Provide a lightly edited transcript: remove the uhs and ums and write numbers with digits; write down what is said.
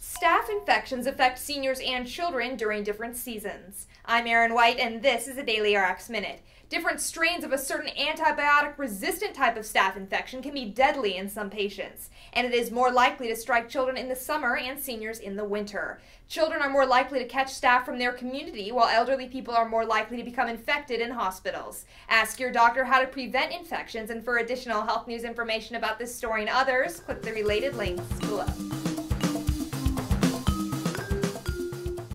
Staph infections affect seniors and children during different seasons. I'm Erin White, and this is a Daily RX Minute. Different strains of a certain antibiotic-resistant type of staph infection can be deadly in some patients, and it is more likely to strike children in the summer and seniors in the winter. Children are more likely to catch staph from their community, while elderly people are more likely to become infected in hospitals. Ask your doctor how to prevent infections, and for additional health news information about this story and others, click the related links below.